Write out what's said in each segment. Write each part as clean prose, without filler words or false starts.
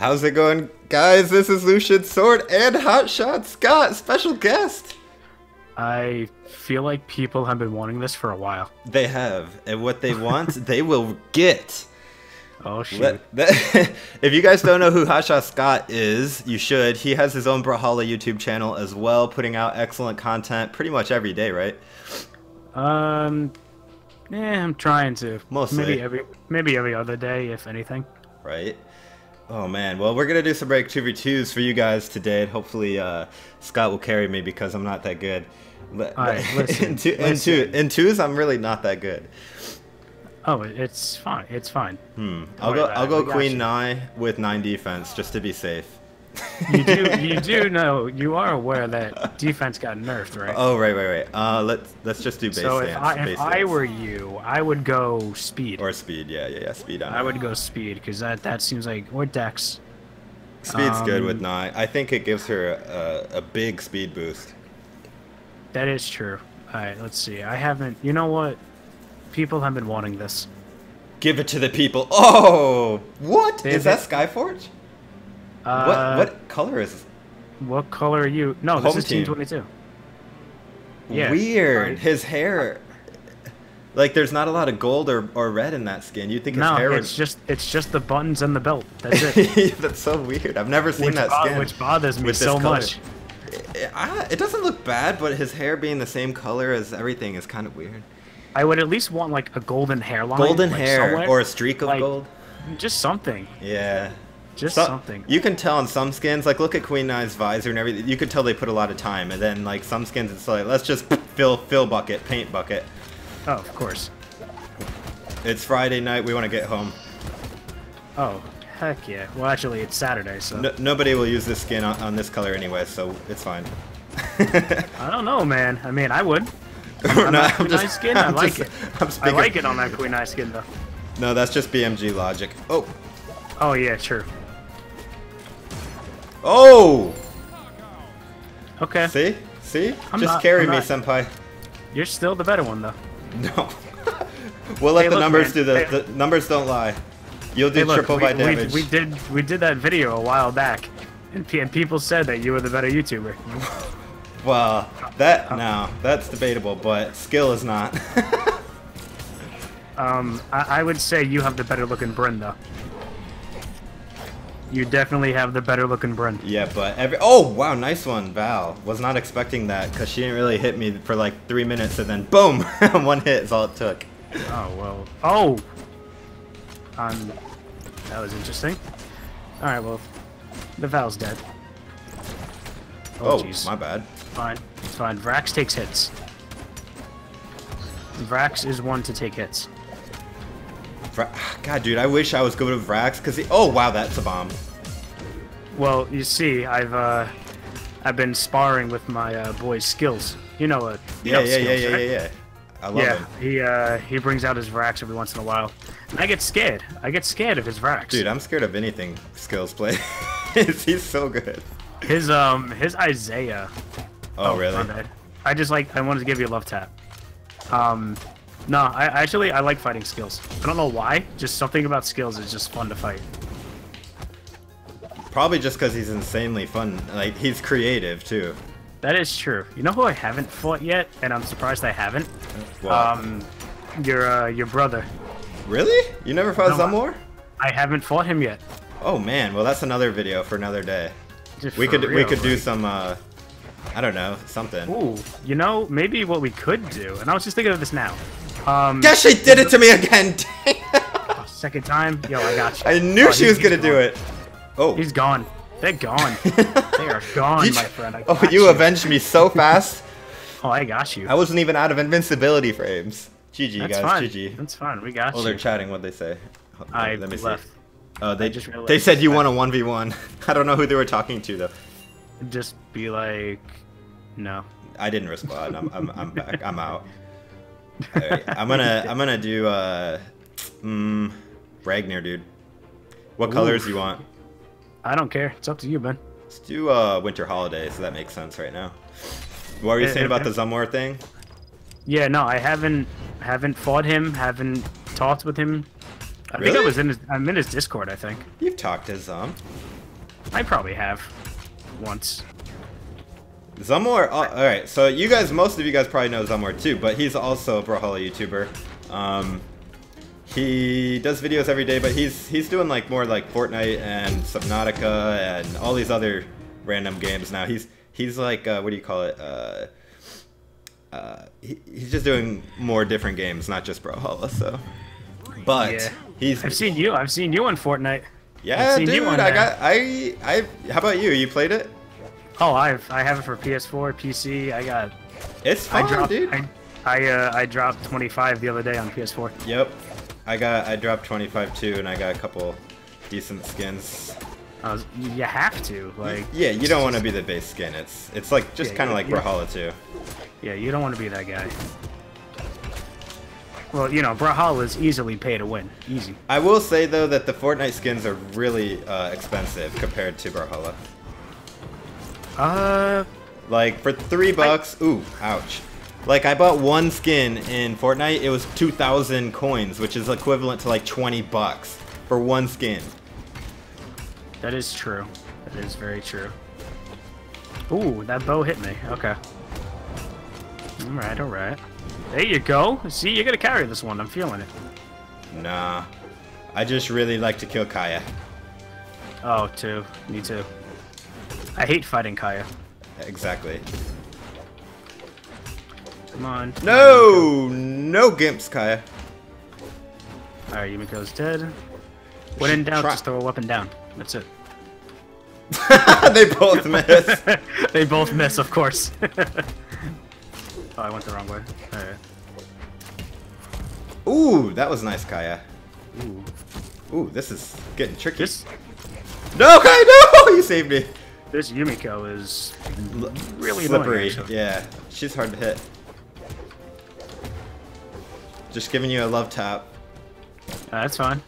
How's it going, guys? This is Lucian Sword and Hotshot Scott, special guest. I feel like people have been wanting this for a while. They have, and what they want, they will get. Oh shoot! If you guys don't know who Hotshot Scott is, you should. He has his own Brawlhalla YouTube channel as well, putting out excellent content pretty much every day, right? Yeah, I'm trying to. Mostly. Maybe every other day, if anything. Right. Oh man, well we're gonna do some break 2v2s for you guys today, and hopefully Scott will carry me because I'm not that good. Alright, listen. In twos, I'm really not that good. Oh, it's fine. It's fine. Hmm. I'll go Queen Nai with 9 defense just to be safe. You do know you are aware that defense got nerfed, right? Oh right. Let's just do base stance. So if I were you, I would go speed. Or speed, yeah, speed. I would go speed because that seems like or dex. Speed's good with Nai. I think it gives her a big speed boost. That is true. All right, let's see. I haven't. You know what? People have been wanting this. Give it to the people. Oh, what is that? Skyforge? What color is this? What color are you? No, Home this is Team 22. Yeah. Weird. His hair. Like, there's not a lot of gold or red in that skin. You'd think his hair was... it's just the buttons and the belt. That's it. That's so weird. I've never seen that skin. Which bothers me so much. It doesn't look bad, but his hair being the same color as everything is kind of weird. I would at least want, like, a golden hairline. Golden hair or a streak of gold. Just something. Yeah. Just something. You can tell on some skins, like look at Queen Nai's visor and everything, you can tell they put a lot of time, and then like some skins it's like, let's just fill bucket, paint bucket. Oh, of course. It's Friday night, we want to get home. Oh, heck yeah. Well, actually it's Saturday, so. No, nobody will use this skin on this color anyway, so it's fine. I don't know, man. I mean, I would. I like it on that Queen Nai skin, though. No, that's just BMG logic. Oh. Oh yeah, sure. Oh. Okay. See? Just carry me, senpai. You're still the better one, though. No. The numbers don't lie. You'll do triple damage. We did that video a while back, and people said that you were the better YouTuber. Well, that's debatable, but skill is not. I would say you have the better looking Bryn, though. You definitely have the better looking Bryn. Yeah, but oh wow, nice one, Val. Was not expecting that because she didn't really hit me for like 3 minutes, and then boom, one hit is all it took. Oh well. Oh. That was interesting. All right, well, the Val's dead. Oh, my bad. Fine, it's fine. Vrax takes hits. Vrax is one to take hits. God, dude, I wish I was good with Vrax because oh wow, that's a bomb. Well, you see, I've been sparring with my boy's skills. You know it. Yeah, right? I love him. He brings out his Vrax every once in a while, and I get scared. I get scared of his Vrax. Dude, I'm scared of anything skills play. He's so good. His Isaiah. Oh really? I just I wanted to give you a love tap. No, I like fighting skills. I don't know why, just something about skills is just fun to fight. Probably just because he's insanely fun. Like, he's creative, too. That is true. You know who I haven't fought yet, and I'm surprised I haven't? What? Your brother. Really? You never fought Zomor? I haven't fought him yet. Oh, man. Well, that's another video for another day. We could do some, I don't know, something. Ooh, you know, maybe what we could do, and I was just thinking of this now. Guess she did it to me again. Second time? Yo, I got you. I knew she was gonna do it. Oh, he's gone. They're gone. They are gone, my friend. You avenged me so fast. Oh, I got you. I wasn't even out of invincibility frames. GG, guys. Fine. GG. That's fine. We got you. Oh, they're chatting. What'd they say? Let me see. Oh, they said you won a 1v1. I don't know who they were talking to though. Just be like, no. I didn't respond. I'm back. I'm out. All right, I'm gonna do Ragnar, dude. What colors do you want? I don't care. It's up to you, man. Let's do Winter Holiday, so that makes sense right now. What were you saying about the Zomor thing? Yeah, no, I haven't fought him, haven't talked with him. I think I'm in his Discord, I think. You've talked to Zom. I probably have. Once. Zomor, alright, so you guys, most of you guys probably know Zomor too, but he's also a Brawlhalla YouTuber. He does videos every day, but he's doing like more like Fortnite and Subnautica and all these other random games now. He's like, what do you call it? He's just doing more different games, not just Brawlhalla, so. But yeah. I've seen you on Fortnite. Yeah, dude, how about you? You played it? Oh, I have it for PS4, PC. I got. It's fun, dude. I dropped 25 the other day on PS4. Yep, I dropped 25 too, and I got a couple decent skins. You have to like. Yeah, you don't want to be the base skin. It's like just kind of like Brawlhalla too. Yeah, you don't want to be that guy. Well, you know, Brawlhalla is easily pay to win. Easy. I will say though that the Fortnite skins are really expensive compared to Brawlhalla. Like for $3. Ooh, ouch. Like I bought one skin in Fortnite. It was 2,000 coins, which is equivalent to like $20 for one skin. That is true. That is very true. Ooh, that bow hit me. Okay. All right, all right. There you go. See, you're gonna carry this one. I'm feeling it. Nah, I just really like to kill Kaya. Oh, too. Me too. I hate fighting Kaya. Exactly. Come on. No! No gimps, Kaya. Alright, Yumiko's dead. When in doubt, just throw a weapon down. That's it. They both miss. They both miss, of course. Oh, I went the wrong way. Alright. Ooh, that was nice, Kaya. Ooh. Ooh, this is getting tricky. No, Kaya, no! You saved me. This Yumiko is really slippery. Yeah, she's hard to hit. Just giving you a love tap. That's fine.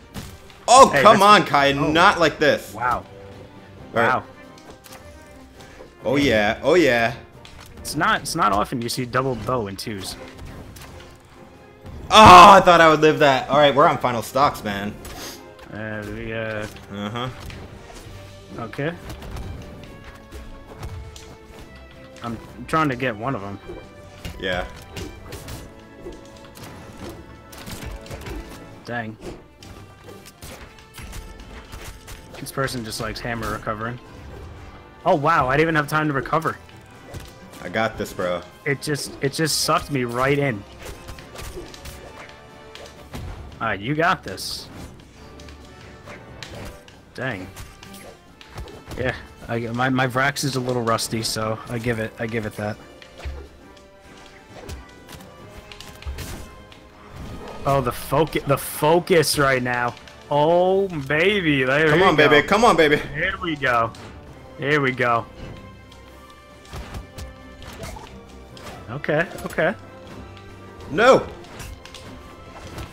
Oh, hey, come on, Kai. Oh. Not like this. Wow. Right. Wow. Oh, yeah. Oh, yeah. It's not often you see double bow in twos. Oh, I thought I would live that. All right, we're on final stocks, man. Okay. I'm trying to get one of them. Yeah. Dang. This person just likes hammer recovering. Oh wow, I didn't even have time to recover. I got this, bro. It just sucked me right in. Alright, you got this. Dang. Yeah. My Vrax is a little rusty, so I give it that. Oh, the focus right now. Oh baby, there we go. Come on, baby. Come on, baby. Here we go. Here we go. Okay, okay. No.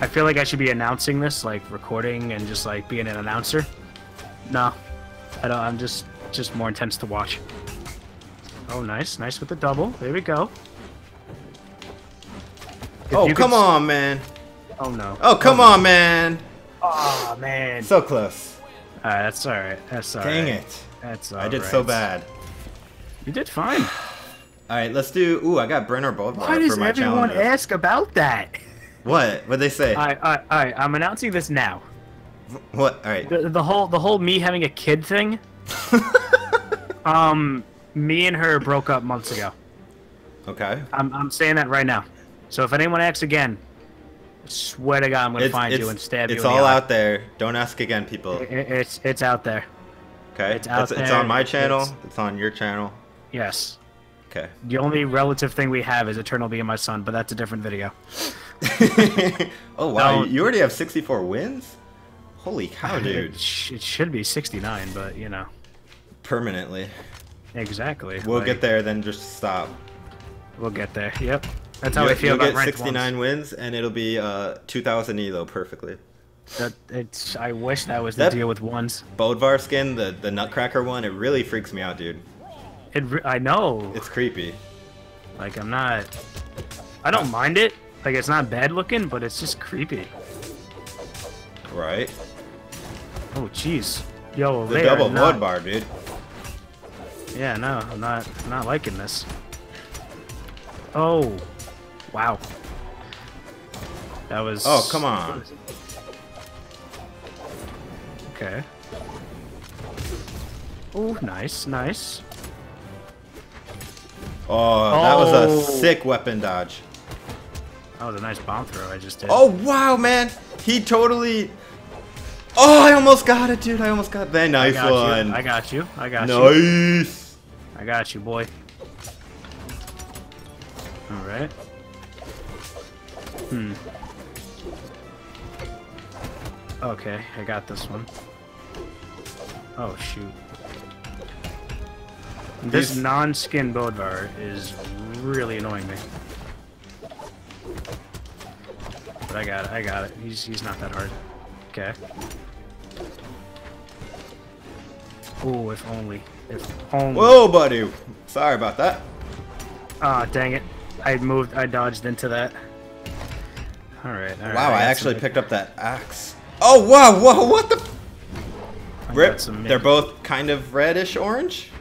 I feel like I should be announcing this, like recording and just like being an announcer. No, I don't. I'm just more intense to watch. Oh, nice. Nice with the double. There we go. If oh, come on, man. Oh, no. Oh, come on, man. Oh, man. So close. All right, that's all right. That's all right. Dang it. That's all right. I did so bad. You did fine. All right, let's do... Ooh, I got Bryn or Bodvar for my challenge. Why does everyone ask about that? What? What'd they say? All right, I'm announcing this now. What? All right. The whole me having a kid thing... me and her broke up months ago. Okay. I'm saying that right now. So if anyone asks again, I swear to God, I'm gonna find you and stab you. It's all out there. Don't ask again, people. It's out there. Okay. It's out there. It's on my channel. It's on your channel. Yes. Okay. The only relative thing we have is Eternal being my son, but that's a different video. Oh wow! You already have 64 wins. Holy cow, dude! It should be 69, but you know. Permanently. Exactly. We'll get there, then just stop. We'll get there. Yep. That's how I feel about ranked. You'll get 69 wins, and it'll be 2,000 elo perfectly. I wish that was the deal with ones. Bodvar skin, the Nutcracker one, it really freaks me out, dude. I know. It's creepy. Like I don't mind it. Like it's not bad looking, but it's just creepy. Right. Oh jeez. Yo, the double blood bar, dude. Yeah, no, I'm not liking this. Oh, wow. That was. Oh, come on. Okay. Oh, nice, nice. Oh, that was a sick weapon dodge. That was a nice bomb throw I just did. Oh, wow, man. He totally... Oh, I almost got it, dude. I almost got that. Nice one. I got you. I got you. Nice. I got you, boy. All right. Hmm. Okay, I got this one. Oh, shoot. This non-skin Bodvar is really annoying me. But I got it, I got it. He's not that hard. Okay. Oh, if only. If only. Whoa, buddy! Sorry about that. Ah, dang it. I dodged into that. Alright, alright. Wow, I actually picked up that axe. Oh, wow, whoa, what the? Rip. They're both kind of reddish-orange?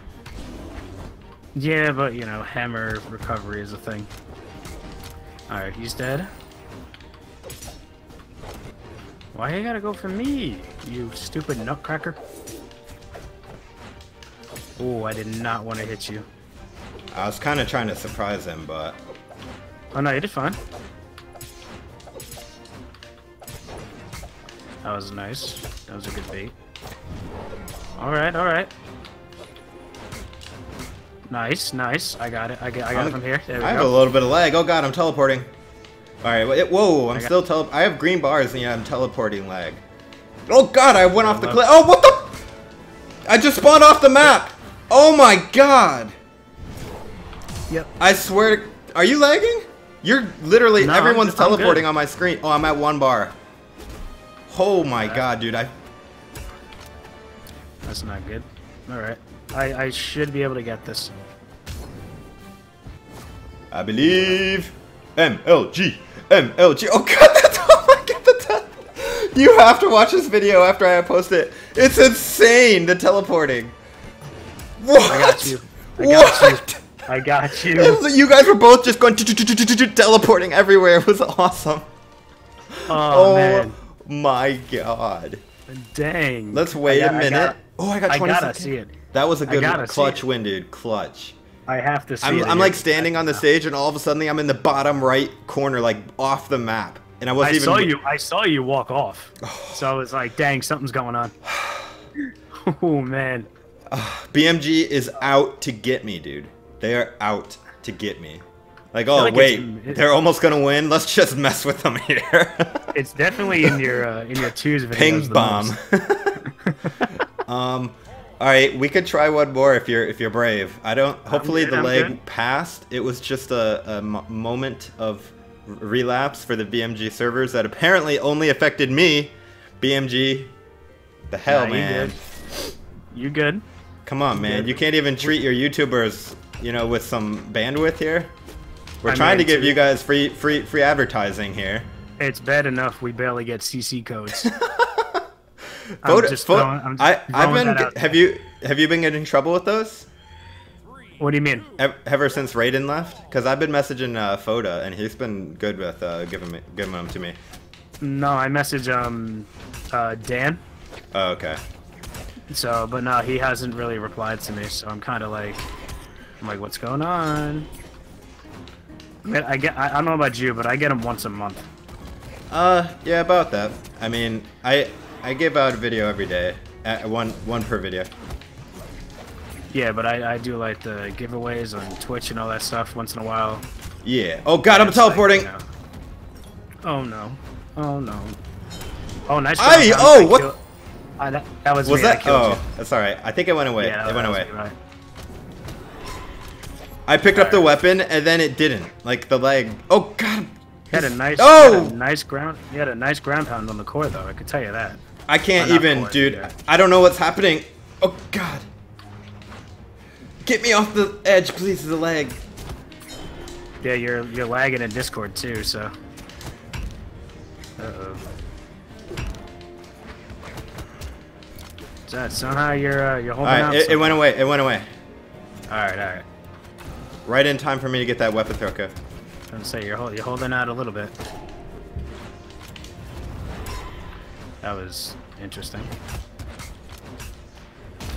Yeah, but, you know, hammer recovery is a thing. Alright, he's dead. Why you gotta go for me, you stupid nutcracker? Oh, I did not want to hit you. I was kind of trying to surprise him, but... Oh, no, you did fine. That was nice. That was a good bait. Alright, alright. Nice, nice. I got it. I got it from here. There we go. I have a little bit of lag. Oh god, I'm teleporting. All right. Whoa, I'm still I have green bars and yeah, I'm teleporting lag. Oh god, I went off the cliff. Oh, what the? I just spawned off the map. Oh my god. Yep. I swear. Are you lagging? You're literally everyone's teleporting on my screen. Oh, I'm at one bar. Oh my god, dude. That's not good. All right. I should be able to get this. I believe. MLG. MLG. Oh god, that's all I get the teleporting. You have to watch this video after I post it. It's insane, the teleporting. What? I got you. I got you. You guys were both just going teleporting everywhere. It was awesome. Oh man. My god. Dang. Let's wait a minute. Oh, I got 20 seconds. I gotta see it. That was a good clutch win, dude. Clutch. I have to see it. I'm like standing on the stage, and all of a sudden I'm in the bottom right corner, like off the map, and I wasn't even. I saw you walk off, so I was like, "Dang, something's going on." Oh man. BMG is out to get me, dude. They are out to get me. Like, oh wait, they're almost gonna win. Let's just mess with them here. It's definitely in your twos videos. Ping bomb. All right, we could try one more if you're brave. I don't. Hopefully the lag passed. It was just a moment of relapse for the BMG servers that apparently only affected me. BMG, the hell, man. You good? Come on, man. You can't even treat your YouTubers, you know, with some bandwidth here. We're trying to give you guys free advertising here. It's bad enough we barely get CC codes. Have you been getting in trouble with those? What do you mean? Ever since Raiden left, because I've been messaging Foda and he's been good with giving them to me. No, I message Dan. Oh, okay. So, but no, he hasn't really replied to me. So I'm kind of like, what's going on? I don't know about you, but I get them once a month. Yeah, about that. I mean, I give out a video every day, one per video. Yeah, but I do like the giveaways on Twitch and all that stuff once in a while. Yeah. Oh god, I'm teleporting. Like, you know. Oh no. Oh no. Oh nice. What? That was me. Was that? Oh, that's all right. I think it went away. Yeah, it went away. Right. I picked up the weapon and then it didn't. Like the leg. Oh god. He had a nice. Oh! He had a nice ground pound on the core, though. I could tell you that. I can't even, dude. Yeah. I don't know what's happening. Oh god! Get me off the edge, please. The lag. Yeah, you're lagging in Discord too, so. Uh oh. Somehow you're holding out. It went away. It went away. All right, all right. Right in time for me to get that weapon throw. Okay. I'm gonna say you're holding out a little bit. That was interesting.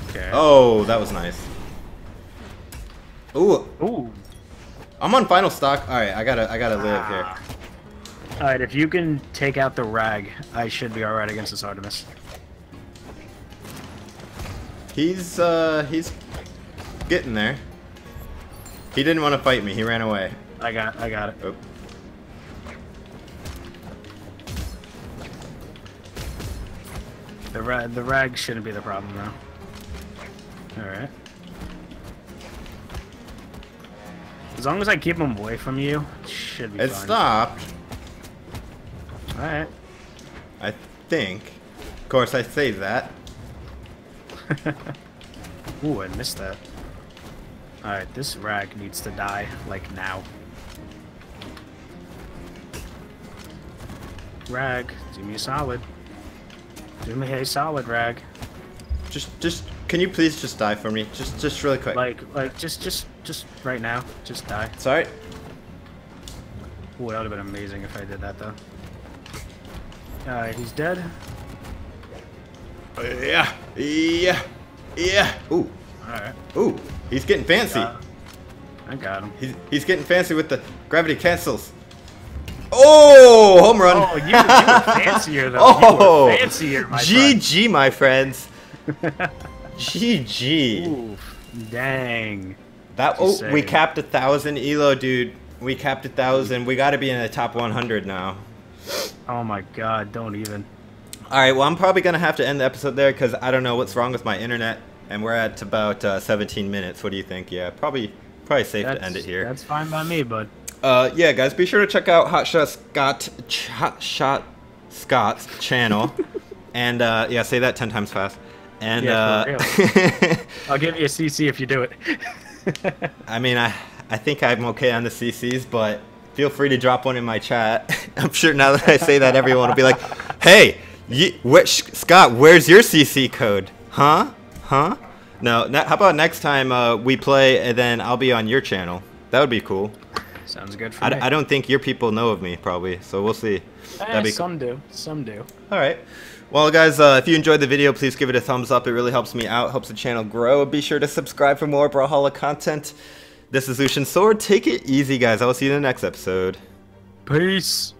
Okay. Oh, that was nice. Ooh. Ooh. I'm on final stock. All right, I gotta live here. All right, if you can take out the rag, I should be all right against this Artemis. He's getting there. He didn't want to fight me. He ran away. I got it. Oh. The rag shouldn't be the problem though. All right. As long as I keep him away from you, it should be fine. It stopped. All right. I think. Of course, I saved that. Ooh, I missed that. Alright, this rag needs to die, like, now. Rag, do me a solid. Do me a solid, rag. Just, can you please just die for me? Just really quick. Like, just right now. Just die. It's alright. Ooh, that would've been amazing if I did that, though. Alright, he's dead. Yeah, yeah, yeah. Ooh. Alright. Ooh. He's getting fancy. I got him. He's getting fancy with the gravity cancels. Oh, home run. Oh, you were fancier though. Oh, you were fancier, my GG, my friends. GG. Oof, dang. That. Oh, say. We capped 1,000 elo, dude. We capped 1,000. We got to be in the top 100 now. Oh my God! Don't even. All right. Well, I'm probably gonna have to end the episode there because I don't know what's wrong with my internet. And we're at about 17 minutes. What do you think? Yeah, probably safe to end it here. That's fine by me, bud. Yeah, guys, be sure to check out Hotshot Scott's channel, and yeah, say that 10 times fast. And yeah, I'll give you a CC if you do it. I mean, I think I'm okay on the CCs, but feel free to drop one in my chat. I'm sure now that I say that, everyone will be like, "Hey, Scott, where's your CC code? Huh?" Huh? No, how about next time we play and then I'll be on your channel? That would be cool. Sounds good for me. I don't think your people know of me, probably, so we'll see. Some do. Some do. All right. Well, guys, if you enjoyed the video, please give it a thumbs up. It really helps me out, helps the channel grow. Be sure to subscribe for more Brawlhalla content. This is Lucian Sword. Take it easy, guys. I will see you in the next episode. Peace.